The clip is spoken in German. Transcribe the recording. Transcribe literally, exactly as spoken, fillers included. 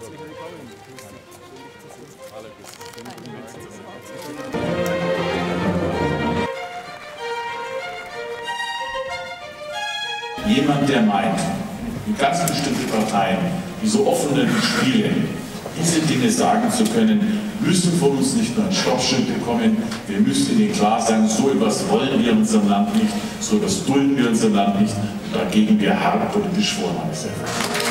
Herzlich willkommen. Hallo, grüß dich. Jemand, der meint, wie ganz bestimmte Parteien, wie so offenen Spiele, diese Dinge sagen zu können, müssen von uns nicht nur ein Stoppschild bekommen, wir müssen ihnen klar sagen, so etwas wollen wir in unserem Land nicht, so etwas dulden wir in unserem Land nicht, und dagegen wir hart politisch Vorhaben setzen.